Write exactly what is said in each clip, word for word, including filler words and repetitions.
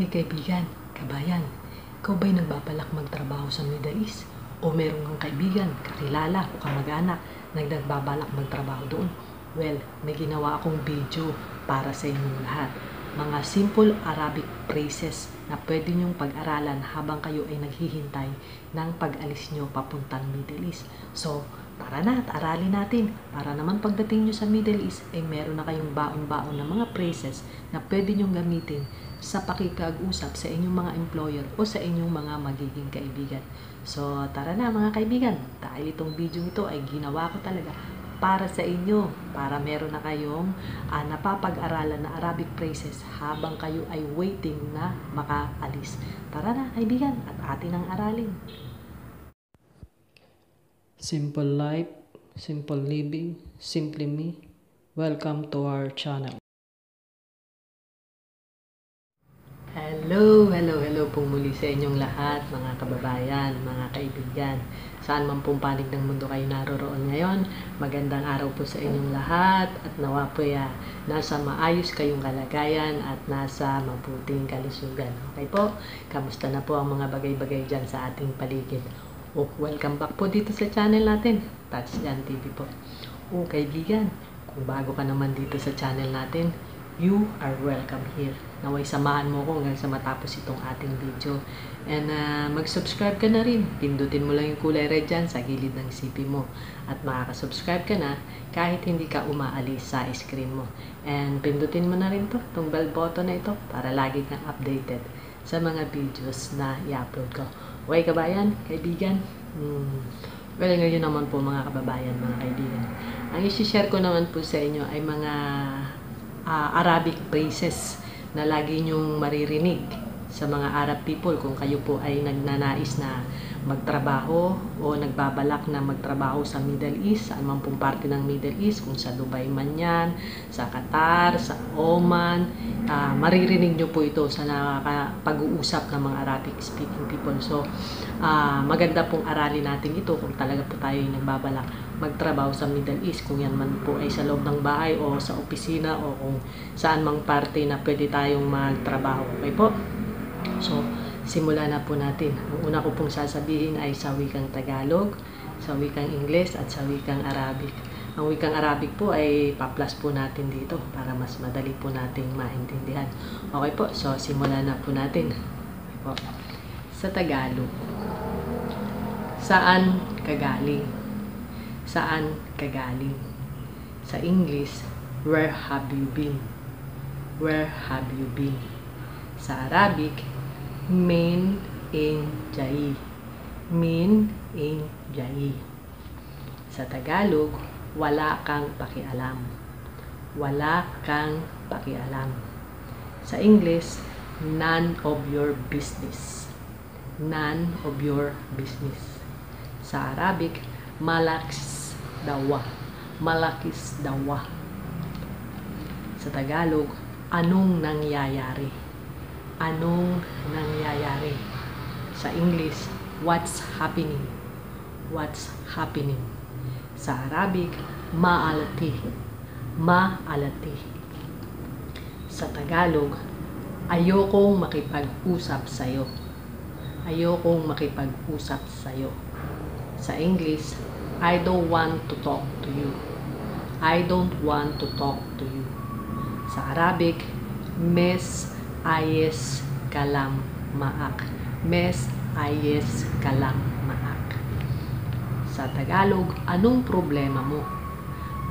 May kaibigan, kabayan, ikaw ba'y nagbabalak magtrabaho sa Middle East? O meron kang kaibigan, kakilala o kamag-anak na nagbabalak magtrabaho doon? Well, may ginawa akong video para sa inyong lahat. Mga simple Arabic phrases na pwede nyong pag-aralan habang kayo ay naghihintay ng pag-alis nyo papuntang Middle East. So, tara na at aralin natin para naman pagdating nyo sa Middle East ay eh, meron na kayong baon-baon na mga phrases na pwede nyong gamitin sa pakikag-usap sa inyong mga employer o sa inyong mga magiging kaibigan. So, tara na mga kaibigan, dahil itong video ito ay ginawa ko talaga para sa inyo, para meron na kayong uh, napapag-aralan na Arabic phrases habang kayo ay waiting na makaalis. Tara na kaibigan at atin ang aralin. Simple life, simple living, simply me. Welcome to our channel. Hello, hello, hello pong muli sa inyong lahat, mga kababayan, mga kaibigan. Saan man pong panig ng mundo kayo naroroon ngayon, magandang araw po sa inyong lahat at nawa po ya, nasa maayos kayong kalagayan at nasa mabuting kalusugan. Okay po, kamusta na po ang mga bagay-bagay dyan sa ating paligid? Oh, welcome back po dito sa channel natin, TatzJan T V po. Oh, kaibigan, kung bago ka naman dito sa channel natin, you are welcome here. Naway samahan mo ko hanggang sa matapos itong ating video. And uh, mag-subscribe ka na rin. Pindutin mo lang yung kulay red dyan sa gilid ng C P mo. At makakasubscribe ka na kahit hindi ka umaalis sa screen mo. And pindutin mo na rin to, itong bell button na ito para lagi kang updated sa mga videos na i-upload ko. Okay kabayan, kaibigan. Hmm. Well, ngayon naman po mga kababayan, mga kaibigan. Ang isi-share ko naman po sa inyo ay mga Uh, Arabic phrases na lagi nyong maririnig sa mga Arab people kung kayo po ay nagnanais na magtrabaho o nagbabalak na magtrabaho sa Middle East, saan man pong parte ng Middle East, kung sa Dubai man yan, sa Qatar, sa Oman, uh, maririnig nyo po ito sa nakapag-uusap ng mga Arabic speaking people. So uh, maganda pong aralin natin ito kung talaga po tayo ay nagbabalak magtrabaho sa Middle East, kung yan man po ay sa loob ng bahay o sa opisina o kung saan mang parte na pwede tayong magtrabaho. Okay po? So, simula na po natin. Ang una ko pong sasabihin ay sa wikang Tagalog, sa wikang Ingles at sa wikang Arabic. Ang wikang Arabic po ay pa-plus po natin dito para mas madali po nating maintindihan. Okay po? So, simula na po natin. Okay po. Sa Tagalog. Saan kagaling? Saan kagaling? Sa English, where have you been? Where have you been? Sa Arabic, min in jai. Min in jai. Sa Tagalog, wala kang pakialam. Wala kang pakialam. Sa English, none of your business. None of your business. Sa Arabic, malaks dawa. Malakis dawa. Sa Tagalog, anong nangyayari? Anong nangyayari? Sa English, what's happening? What's happening? Sa Arabic, ma'alati. Ma'alati. Sa Tagalog, ayokong makipag-usap sa'yo. Ayokong makipag-usap sa'yo. Sa English, I don't want to talk to you. I don't want to talk to you. Sa Arabic, mes ayes kalam ma'ak. Mes ayes kalam ma'ak. Sa Tagalog, anong problema mo?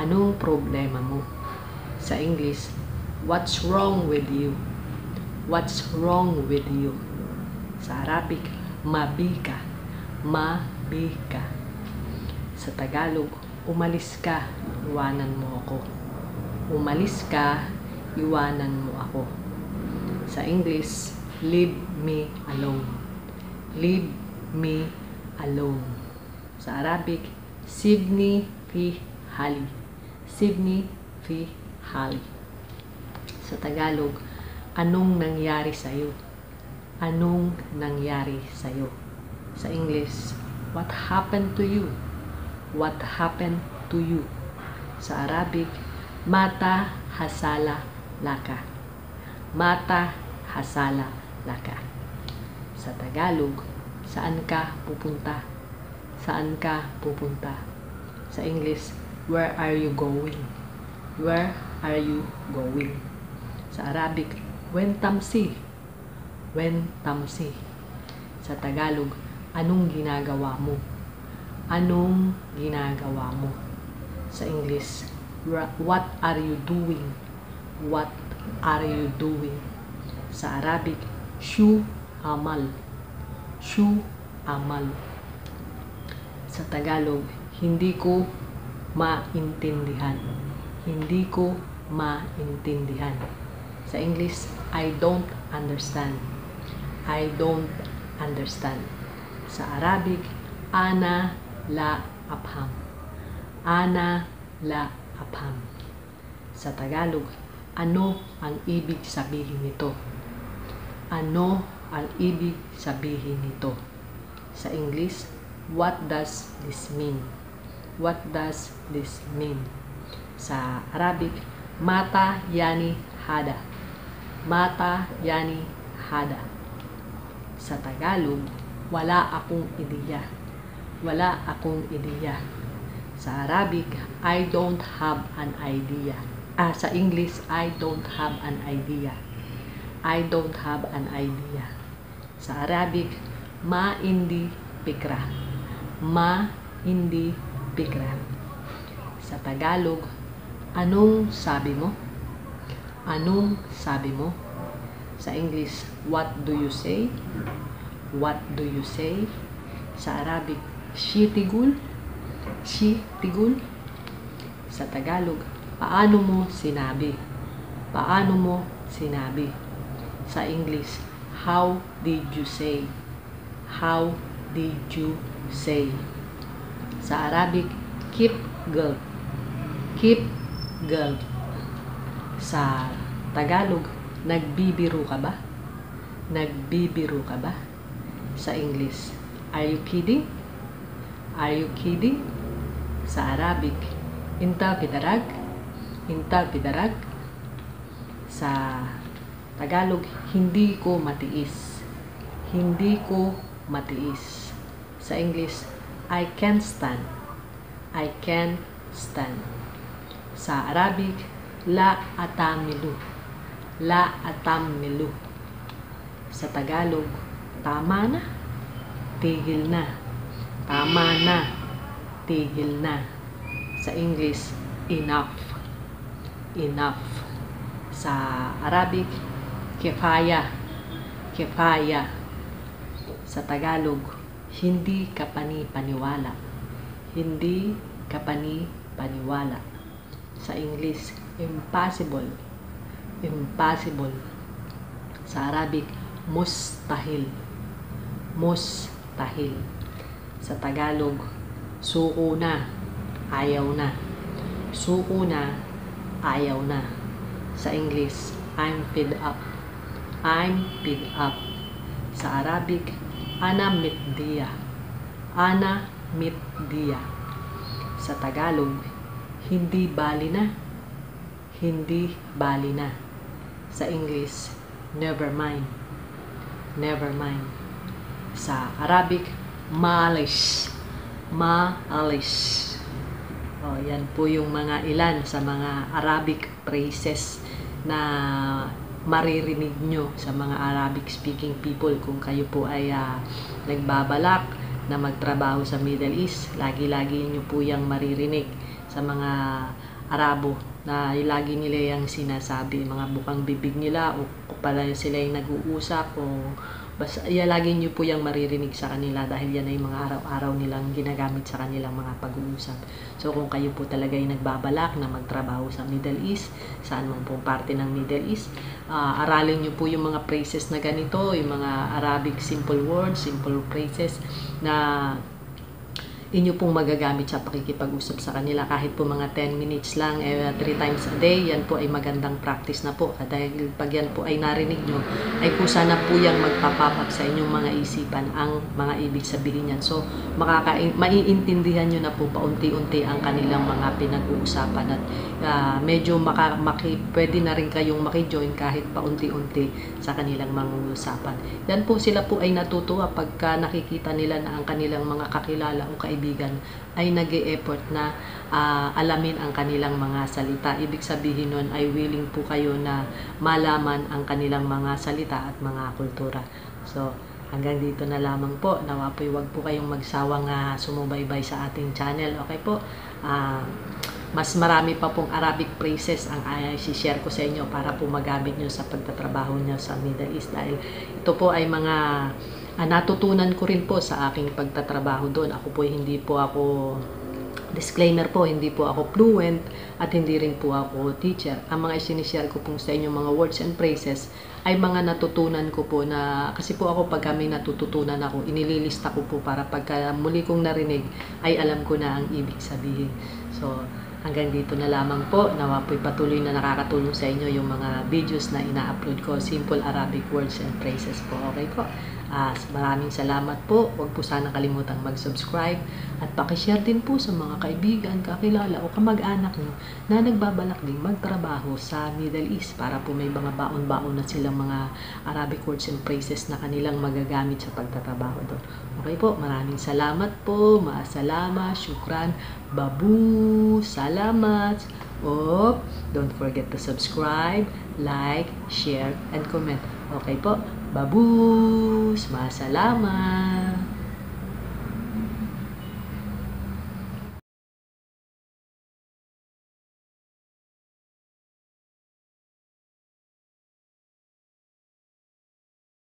Anong problema mo? Sa English, what's wrong with you? What's wrong with you? Sa Arabic, mabika. Mabika. Sa Tagalog, umalis ka, iwanan mo ako. Umalis ka, iwanan mo ako. Sa English, leave me alone. Leave me alone. Sa Arabic, sibni fi hali. Sibni fi hali. Sa Tagalog, anong nangyari sa'yo? Anong nangyari sa'yo? Sa English, what happened to you? What happened to you? Sa Arabic, mata hasala laka. Mata hasala laka. Sa Tagalog, saan ka pupunta? Saan ka pupunta? Sa English, where are you going? Where are you going? Sa Arabic, wen tamsi? Wen tamsi? Sa Tagalog, anong ginagawa mo? Anong ginagawa mo? Sa English, what are you doing? What are you doing? Sa Arabic, shu amal. Shu amal. Sa Tagalog, hindi ko maintindihan. Hindi ko maintindihan. Sa English, I don't understand. I don't understand. Sa Arabic, ana la afham. Ana la afham. Sa Tagalog, ano ang ibig sabihin nito? Ano ang ibig sabihin nito? Sa English, what does this mean? What does this mean? Sa Arabic, mata yani hada. Mata yani hada. Sa Tagalog, wala akong ideya. Wala akong ideya. Sa Arabic, I don't have an idea. Ah, sa English, I don't have an idea. I don't have an idea. Sa Arabic, ma indi pikra. Ma indi pikra. Sa Tagalog, anong sabi mo? Anong sabi mo? Sa English, what do you say? What do you say? Sa Arabic, shitigul. Si tigul. Sa Tagalog, paano mo sinabi? Paano mo sinabi? Sa English, how did you say? How did you say? Sa Arabic, keep girl. Keep girl. Sa Tagalog, nagbibiro ka ba? Nagbibiro ka ba? Sa English, are you kidding? Are you kidding? Sa Arabic, inta pidarag. Inta pidarag. Sa Tagalog, hindi ko matiis. Hindi ko matiis. Sa English, I can't stand. I can't stand. Sa Arabic, la atamilu. La atamilu. Sa Tagalog, tama na. Tigil na. Tama na. Tigil na. Sa English, enough. Enough. Sa Arabic, kifaya. Kifaya. Sa Tagalog, hindi ka pani-paniwala. Hindi ka pani-paniwala. Sa English, impossible. Impossible. Sa Arabic, mustahil. Mustahil. Sa Tagalog, suko na, ayaw na. Suko na, ayaw na. Sa English, I'm fed up. I'm fed up. Sa Arabic, ana mitdiya. Ana mitdiya. Sa Tagalog, hindi bali na. Hindi bali na. Sa English, never mind. Never mind. Sa Arabic, maalish. Maalis. O, yan po yung mga ilan sa mga Arabic phrases na maririnig nyo sa mga Arabic speaking people kung kayo po ay uh, nagbabalak na magtrabaho sa Middle East. Lagi-lagi nyo po yung maririnig sa mga Arabo na lagi nila yung sinasabi, mga bukang bibig nila o pala sila yung nag-uusap o basta ya, lagi niyo po yung maririnig sa kanila dahil yan ay mga araw-araw nilang ginagamit sa kanilang mga pag-uusap. So kung kayo po talaga ay nagbabalak na magtrabaho sa Middle East, saan man po parte ng Middle East, uh, aralin niyo po yung mga phrases na ganito, yung mga Arabic simple words, simple phrases na inyo pong magagamit sa pakikipag-usap sa kanila kahit po mga ten minutes lang, eh, three times a day, yan po ay magandang practice na po. At dahil pag yan po ay narinig nyo, ay po sana po yan magpapapag sa inyong mga isipan ang mga ibig sabihin yan. So, makaka maiintindihan nyo na po paunti-unti ang kanilang mga pinag-uusapan at uh, medyo maka maki pwede na rin kayong makijoin kahit paunti-unti sa kanilang mangunggusapan. Yan po, sila po ay natutuwa pagka nakikita nila na ang kanilang mga kakilala o kaibigan ay nag-e-effort na uh, alamin ang kanilang mga salita. Ibig sabihin nun ay willing po kayo na malaman ang kanilang mga salita at mga kultura. So, hanggang dito na lamang po. Nawa po, huwag po kayong magsawang uh, sumubaybay sa ating channel. Okay po? Uh, mas marami pa pong Arabic phrases ang uh, i-share ko sa inyo para po magamit nyo sa pagtatrabaho nyo sa Middle East. Dahil ito po ay mga Uh, natutunan ko rin po sa aking pagtatrabaho doon. Ako po hindi po ako, disclaimer po, hindi po ako fluent at hindi rin po ako teacher. Ang mga isinishare ko po sa inyo mga words and phrases ay mga natutunan ko po na, kasi po ako pag may natututunan ako, inililista ko po para pagka muli kong narinig ay alam ko na ang ibig sabihin. So, hanggang dito na lamang po. Nawa po'y patuloy na nakakatulong sa inyo yung mga videos na ina-upload ko. Simple Arabic words and phrases po. Okay po? Uh, maraming salamat po. Huwag po sana kalimutang mag-subscribe. At pakishare din po sa mga kaibigan, kakilala o kamag-anak nyo na nagbabalak ding magtrabaho sa Middle East para po may mga baon-baon na silang mga Arabic words and phrases na kanilang magagamit sa pagtatrabaho doon. Okay po? Maraming salamat po. Maasalama, syukran, babu, salam. Salamat! Oh, don't forget to subscribe, like, share, and comment. Okay po? Babus! Masalamat!